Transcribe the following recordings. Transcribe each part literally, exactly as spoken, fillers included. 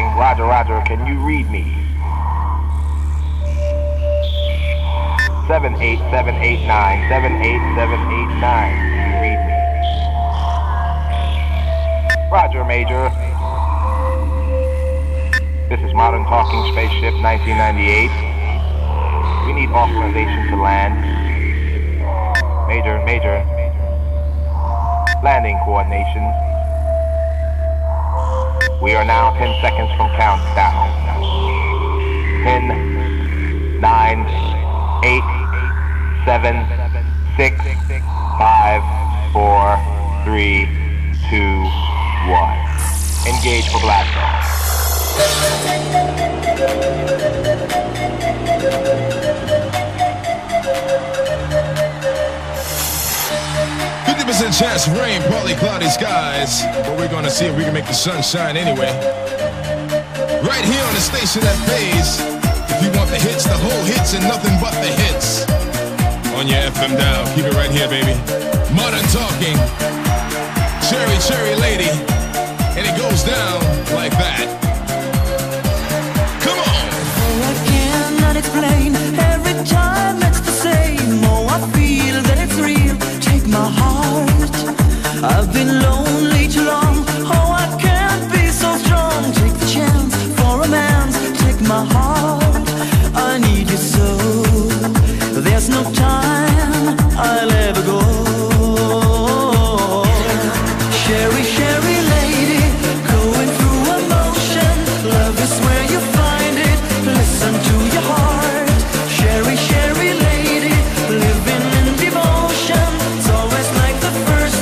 saying, Roger, Roger, can you read me? seven eight seven eight nine, seven eight seven eight nine, can you read me? Roger, Major. This is Modern Talking Spaceship nineteen ninety-eight. We need authorization to land. Major, Major. Landing coordination. We are now ten seconds from countdown. ten, nine, eight, seven, six, five, four, three, two, one. Engage for blast-off. fifty percent chance of rain, partly cloudy skies, but we're gonna see if we can make the sun shine anyway. Right here on the station that pays, if you want the hits, the whole hits, and nothing but the hits. On your F M dial, keep it right here, baby. Modern Talking, Cherry Cherry Lady, and it goes down like that. Come on! Oh, I cannot explain, every time it's the same. Oh, I feel that it's real, take my heart. I've been lonely too long. Oh, I can't be so strong. Take the chance for romance. Take my heart. I need you so. There's no time I'll ever go. Cherry, cherry lady, going through emotion. Love is where you find it. Listen to your heart. Cherry, cherry lady, living in devotion. It's always like the first.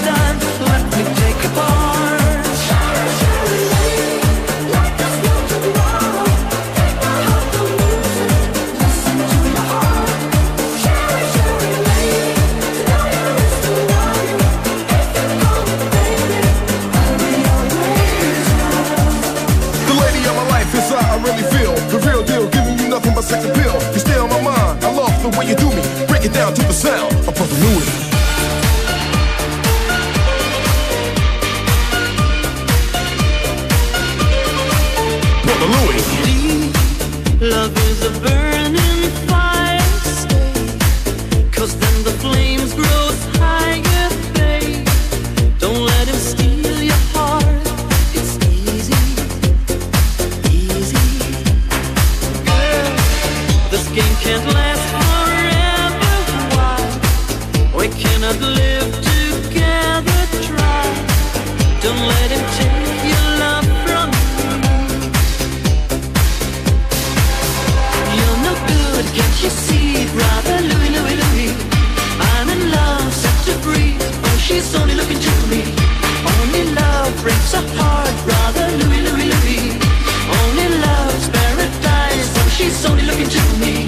Sex appeal, you stay on my mind. I love the way you do me. Break it down to the sound of perpetuity. Brother Louie. Love is a burning fire. Cause then the flames grow higher, babe. Don't let him steal your heart. It's easy. Game can't last forever. Why? We cannot live together. Try. Don't let him take your love from me. You're no good, can't you see? Brother Louie, Louie, Louie. I'm in love, set to free. Oh, she's only looking to me. Only love breaks a heart. Brother Louie, Louie, Louie. Only love's paradise. Oh, she's only looking to me.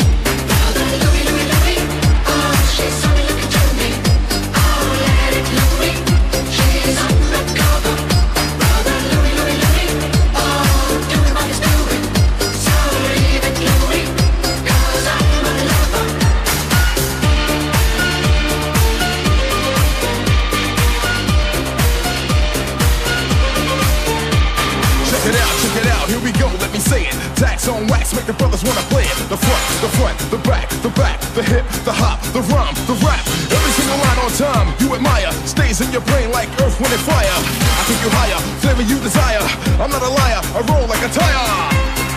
On wax, make the brothers wanna play it. The front, the front, the back, the back, the hip, the hop, the rhyme, the rap. Every single line on time you admire stays in your brain like earth, wind, and fire. I think you higher, flavor you desire. I'm not a liar, I roll like a tire.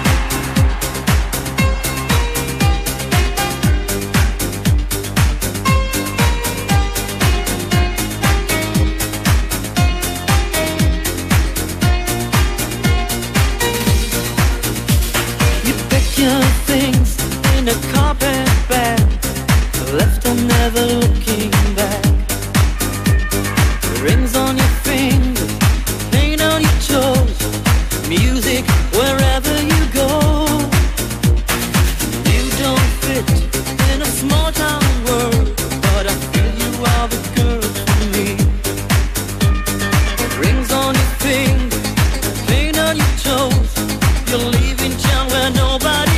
Things in a carpet bag, left and never looking back. Rings on your fingers, paint on your toes, music wherever you go. You don't fit in a small town world, but I feel you are the girl for me. Rings on your fingers, paint on your toes, you're leaving town where nobody.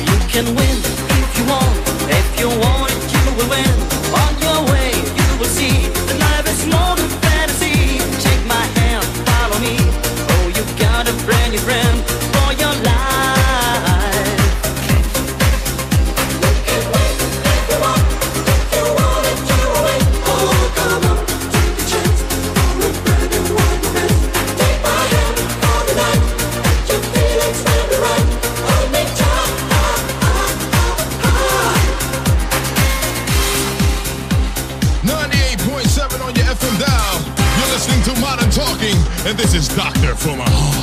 You can win if you want, if you want it you will win. On your way you will see that life is more than fantasy. Take my hand, follow me, oh you gotta And this is Doctor From My Heart.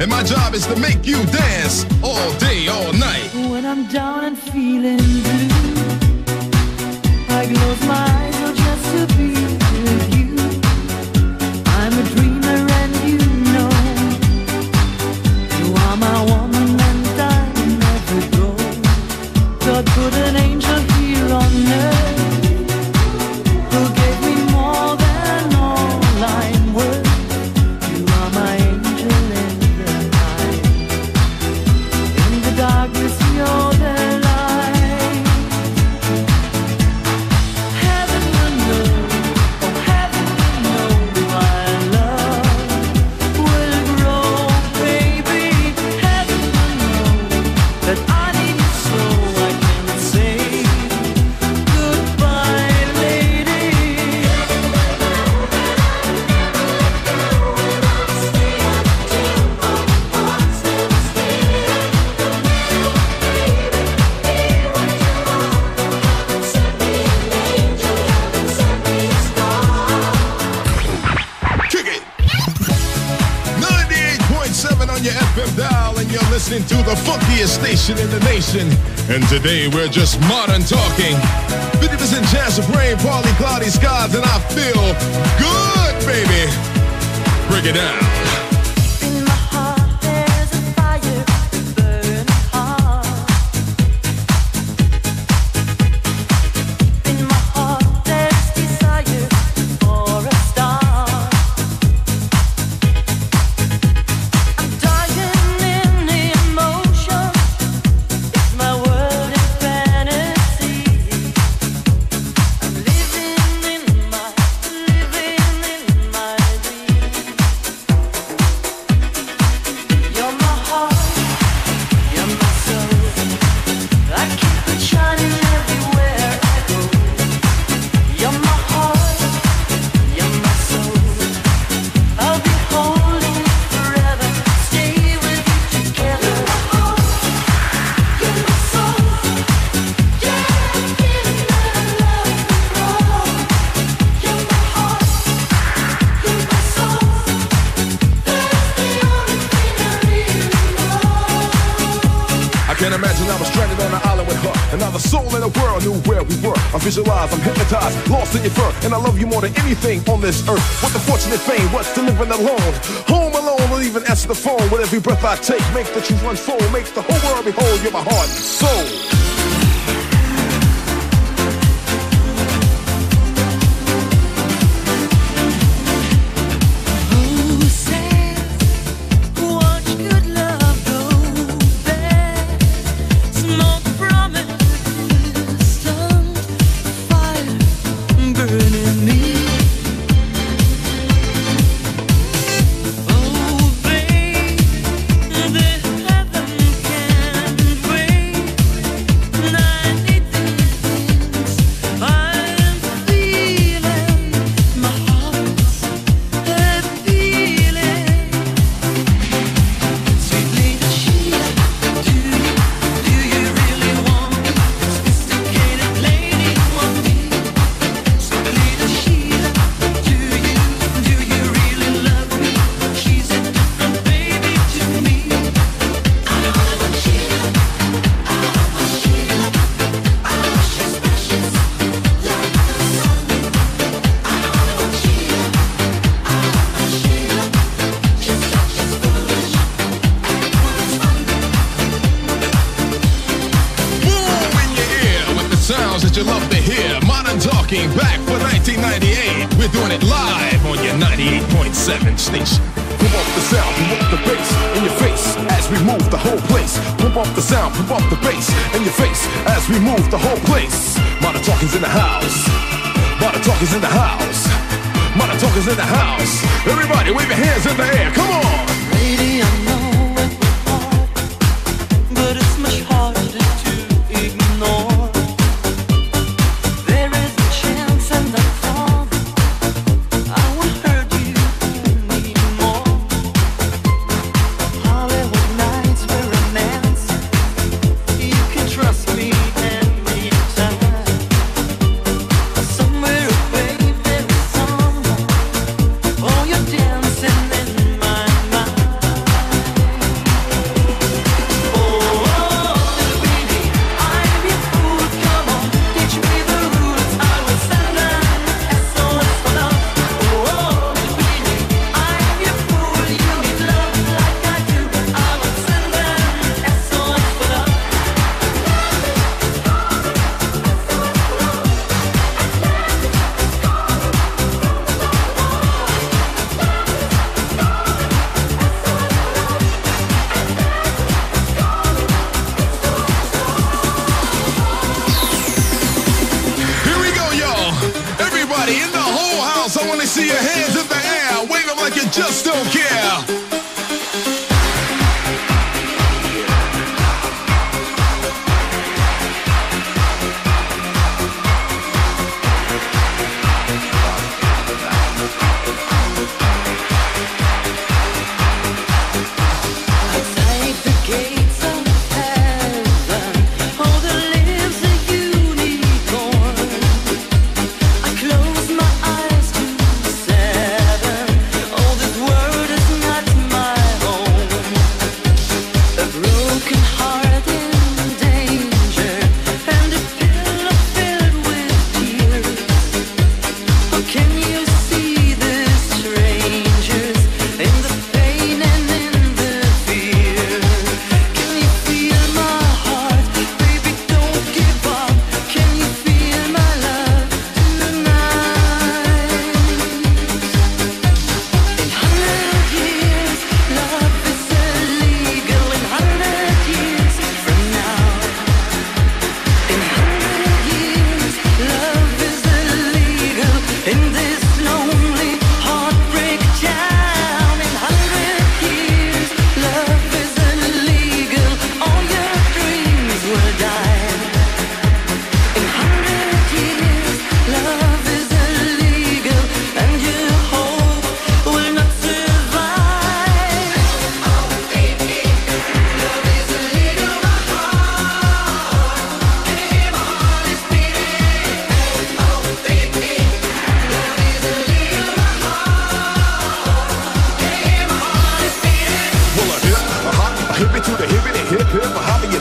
And my job is to make you dance all day, all night. When I'm down and feeling blue, I close my eyes oh, just to be with you. I'm a dreamer and you know, you are my woman and I'll never go. God put an angel here on earth. In the nation, and today we're just modern talking. fifty percent chance of rain, partly cloudy skies, and I feel good, baby. Break it down. Visualize, I'm hypnotized, lost in your fur, and I love you more than anything on this earth. What the fortunate fame, what's to living alone? Home alone, or even answer the phone. With every breath I take, make the truth unfold, make the whole world behold. You're my heart, soul.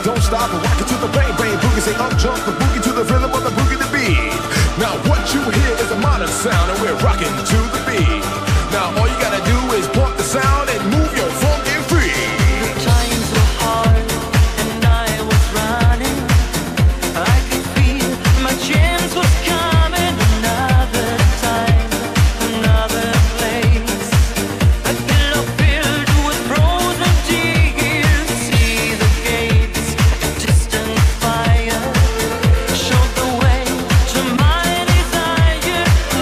it, don't stop, and rock it to the bang bang boogie. Say up jump the boogie to the rhythm of the boogie to beat. Now what you hear is a modern sound, and we're rocking to the beat. Now all you gotta do is pump the sound and move your funk and free. You're trying so hard, and I was running. I could feel my chance was coming. Another time, another place, a pillow filled with frozen tears. See the gates of distant fire, showed the way to my desire. Laying down my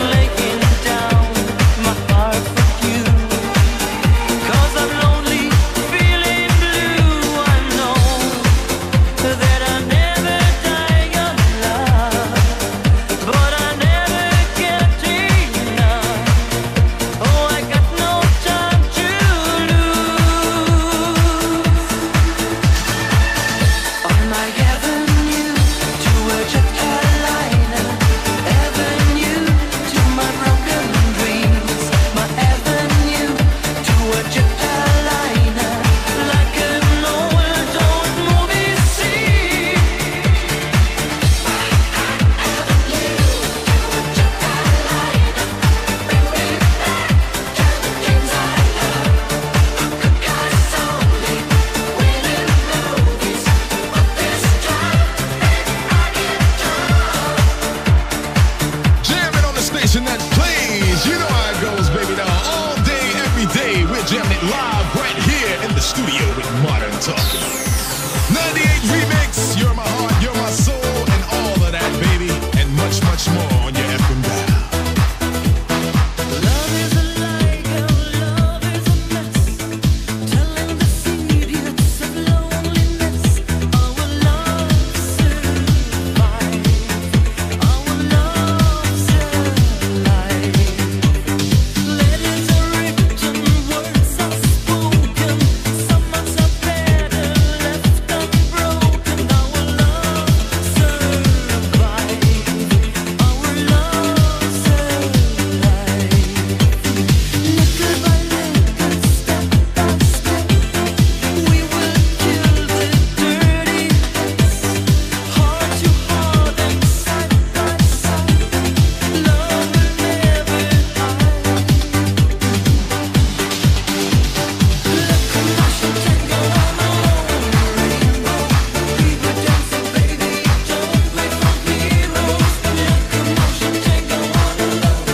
heart for you, 'cause I'm lonely, feeling blue. I know that I never die of love, but I never get enough. Oh, I got no time to lose. On my avenue to a jet airliner, avenue to my broken dreams, my avenue to a jet airliner, like an old old movie scene. Jamming on the station that plays. You know how it goes, baby doll. All day, every day, we're jamming it live right here in the studio with Modern Talking. ninety-eight Remix, you're my heart, you're my soul, and all of that, baby, and much, much more on your F M dial. Love is a lie, girl, love is a mess, telling the secrets of loneliness. Our love survives, our love survives. Letters are written, words are spoken, some months are better left unbroken. Our love survives, our love survives. Little by little, step by step, we will kill the dirty past. Heart to heart and side by side, love will never die. Let the passion tangle on my own rainbow. We were dancing, baby, don't wait for heroes. Let the passion tangle on my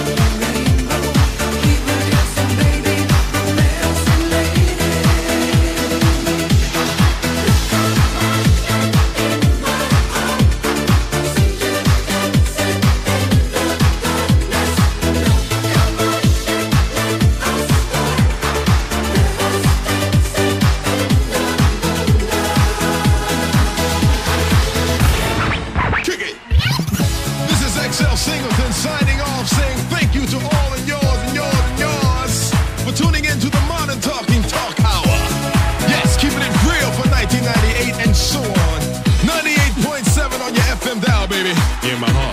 own rainbow. We were dancing, baby, romance and lady. Kick it. This is X L Singleton signing off, saying thank you to all and yours and yours and yours for tuning in to the Modern Talking Talk Hour. Yes, keeping it real for nineteen ninety-eight and so on. ninety-eight point seven on your F M dial, baby. In my heart.